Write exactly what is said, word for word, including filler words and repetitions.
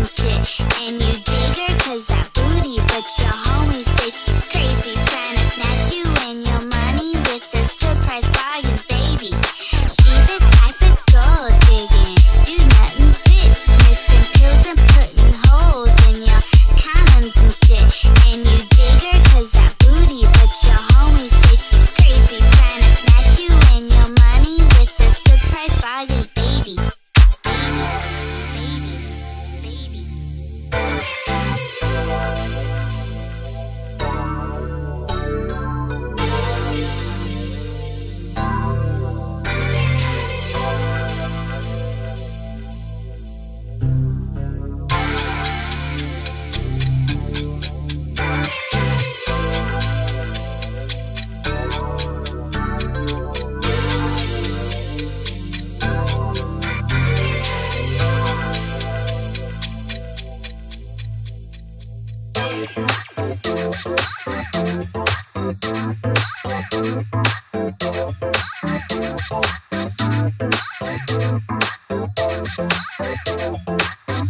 and shit. And you dig her cause that booty, but your homies say she's crazy, trying to snatch you and your money with a surprise for you, baby. She the type of gold digging, do nothing bitch, missing pills and putting holes in your condoms and shit. And you dig her cause that booty, but your homies say she's crazy, trying to snatch you and your money with a surprise for you, baby.